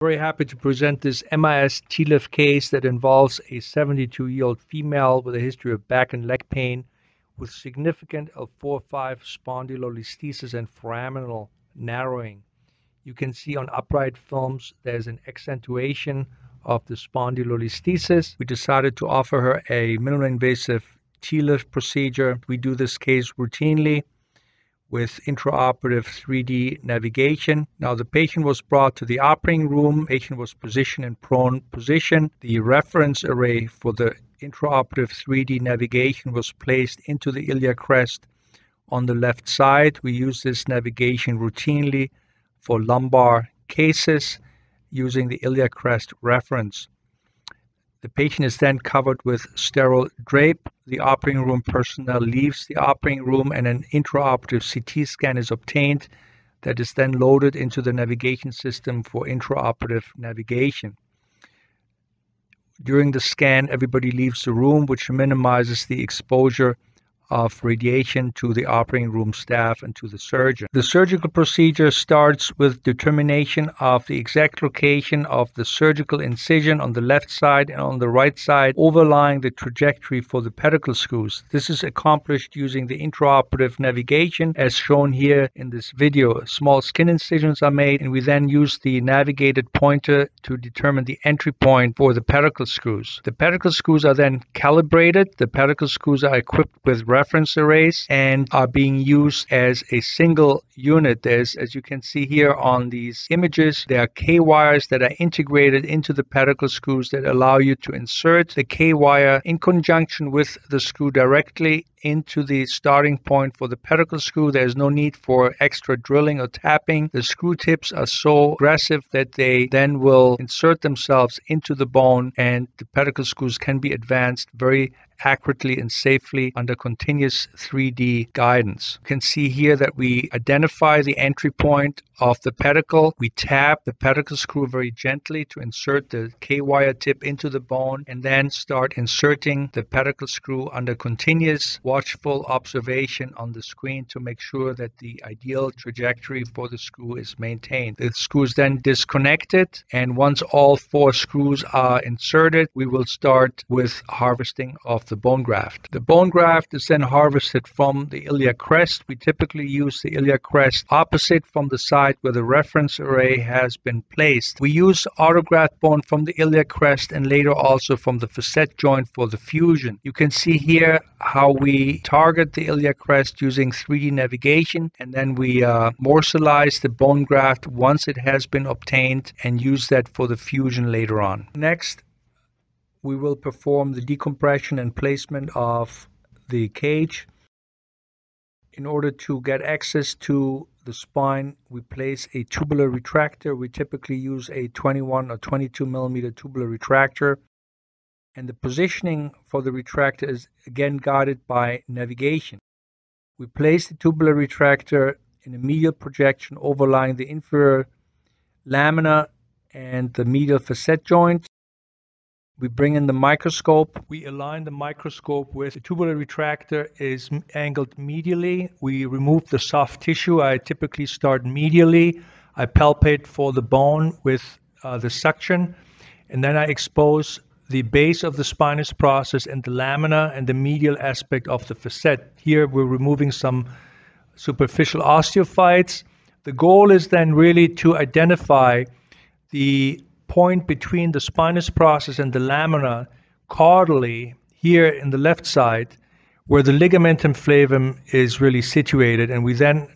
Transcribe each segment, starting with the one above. Very happy to present this MIS TLIF case that involves a 72-year-old female with a history of back and leg pain with significant L4-5 spondylolisthesis and foraminal narrowing. You can see on upright films there's an accentuation of the spondylolisthesis. We decided to offer her a minimally invasive TLIF procedure. We do this case routinely with intraoperative 3D navigation. Now the patient was brought to the operating room. The patient was positioned in prone position. The reference array for the intraoperative 3D navigation was placed into the iliac crest on the left side. We use this navigation routinely for lumbar cases using the iliac crest reference. The patient is then covered with sterile drape. The operating room personnel leaves the operating room and an intraoperative CT scan is obtained that is then loaded into the navigation system for intraoperative navigation. During the scan, everybody leaves the room, which minimizes the exposure of radiation to the operating room staff and to the surgeon. The surgical procedure starts with determination of the exact location of the surgical incision on the left side and on the right side, overlying the trajectory for the pedicle screws. This is accomplished using the intraoperative navigation as shown here in this video. Small skin incisions are made and we then use the navigated pointer to determine the entry point for the pedicle screws. The pedicle screws are then calibrated. The pedicle screws are equipped with reference arrays and are being used as a single unit. There's, as you can see here on these images, there are K wires that are integrated into the pedicle screws that allow you to insert the K wire in conjunction with the screw directly into the starting point for the pedicle screw. There's no need for extra drilling or tapping. The screw tips are so aggressive that they then will insert themselves into the bone, and the pedicle screws can be advanced very accurately and safely under continuous 3D guidance. You can see here that we identify the entry point of the pedicle. We tap the pedicle screw very gently to insert the K-wire tip into the bone and then start inserting the pedicle screw under continuous watchful observation on the screen to make sure that the ideal trajectory for the screw is maintained. The screw is then disconnected, and once all four screws are inserted, we will start with harvesting of the bone graft. The bone graft is then harvested from the iliac crest. We typically use the iliac crest opposite from the side where the reference array has been placed. We use autograft bone from the iliac crest and later also from the facet joint for the fusion. You can see here how we target the iliac crest using 3D navigation, and then we morselize the bone graft once it has been obtained and use that for the fusion later on. Next, we will perform the decompression and placement of the cage. In order to get access to the spine, we place a tubular retractor. We typically use a 21 or 22 millimeter tubular retractor. And the positioning for the retractor is again guided by navigation. We place the tubular retractor in a medial projection overlying the inferior lamina and the medial facet joint. We bring in the microscope. We align the microscope with the tubular retractor is angled medially. We remove the soft tissue. I typically start medially. I palpate for the bone with the suction, and then I expose the base of the spinous process and the lamina and the medial aspect of the facet. Here we're removing some superficial osteophytes. The goal is then really to identify the point between the spinous process and the lamina caudally here in the left side where the ligamentum flavum is really situated, and we then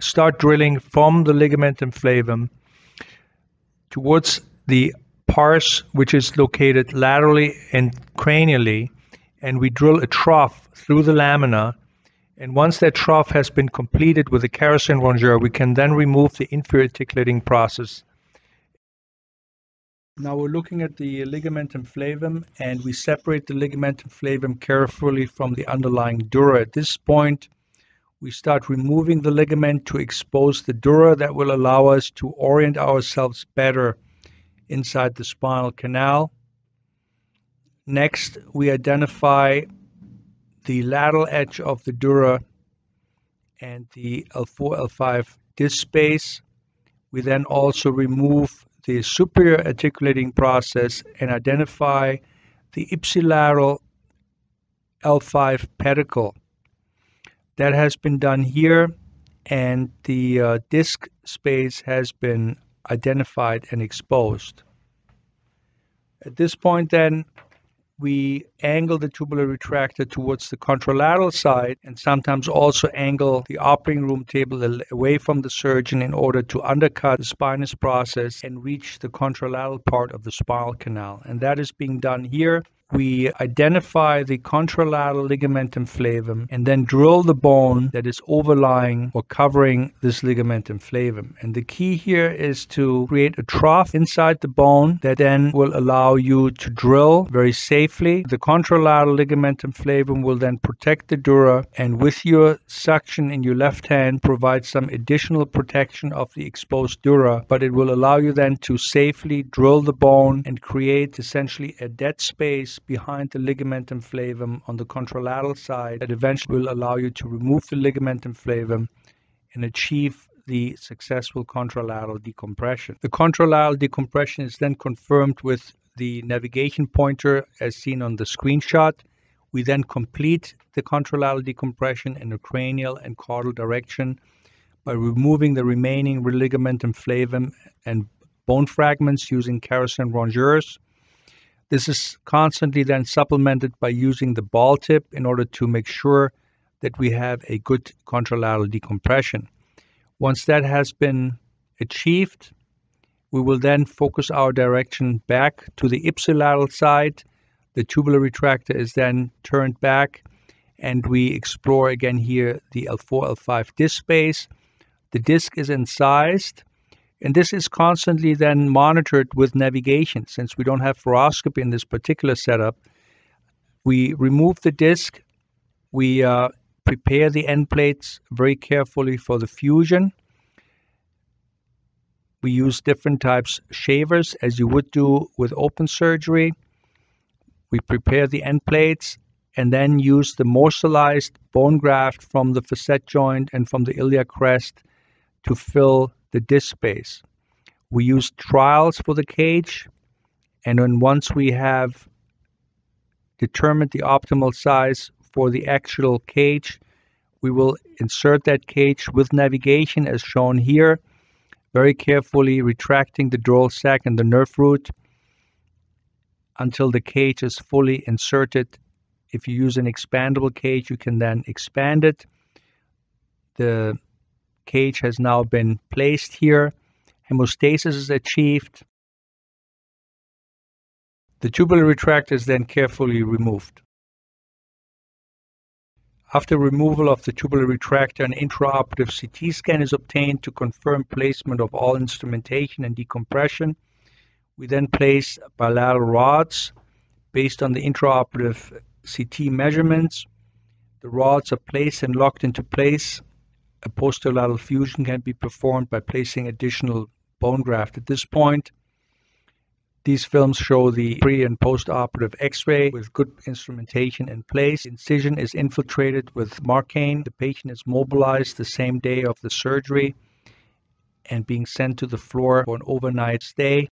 start drilling from the ligamentum flavum towards the pars, which is located laterally and cranially, and we drill a trough through the lamina. And once that trough has been completed with the Kerrison rongeur, we can then remove the inferior articulating process. Now we're looking at the ligamentum flavum, and we separate the ligamentum flavum carefully from the underlying dura. At this point, we start removing the ligament to expose the dura. That will allow us to orient ourselves better inside the spinal canal. Next, we identify the lateral edge of the dura and the L4-L5 disc space. We then also remove the superior articulating process and identify the ipsilateral L5 pedicle. That has been done here, and the disc space has been identified and exposed. At this point then, we angle the tubular retractor towards the contralateral side and sometimes also angle the operating room table away from the surgeon in order to undercut the spinous process and reach the contralateral part of the spinal canal. And that is being done here. We identify the contralateral ligamentum flavum and then drill the bone that is overlying or covering this ligamentum flavum. And the key here is to create a trough inside the bone that then will allow you to drill very safely. The contralateral ligamentum flavum will then protect the dura, and with your suction in your left hand provide some additional protection of the exposed dura, but it will allow you then to safely drill the bone and create essentially a dead space behind the ligamentum flavum on the contralateral side that eventually will allow you to remove the ligamentum flavum and achieve the successful contralateral decompression. The contralateral decompression is then confirmed with the navigation pointer as seen on the screenshot. We then complete the contralateral decompression in the cranial and caudal direction by removing the remaining ligamentum flavum and bone fragments using Kerrison rongeurs. This is constantly then supplemented by using the ball tip in order to make sure that we have a good contralateral decompression. Once that has been achieved, we will then focus our direction back to the ipsilateral side. The tubular retractor is then turned back, and we explore again here the L4, L5 disc space. The disc is incised. And this is constantly then monitored with navigation. Since we don't have fluoroscopy in this particular setup, we remove the disc, we prepare the end plates very carefully for the fusion. We use different types of shavers as you would do with open surgery. We prepare the end plates and then use the morselized bone graft from the facet joint and from the iliac crest to fill the disc space. We use trials for the cage, and then once we have determined the optimal size for the actual cage, we will insert that cage with navigation as shown here, very carefully retracting the dural sac and the nerve root until the cage is fully inserted. If you use an expandable cage, you can then expand it. The cage has now been placed here. Hemostasis is achieved. The tubular retractor is then carefully removed. After removal of the tubular retractor, an intraoperative CT scan is obtained to confirm placement of all instrumentation and decompression. We then place bilateral rods based on the intraoperative CT measurements. The rods are placed and locked into place. A posterolateral fusion can be performed by placing additional bone graft. At this point, these films show the pre- and post-operative x-ray with good instrumentation in place. The incision is infiltrated with Marcaine. The patient is mobilized the same day of the surgery and being sent to the floor for an overnight stay.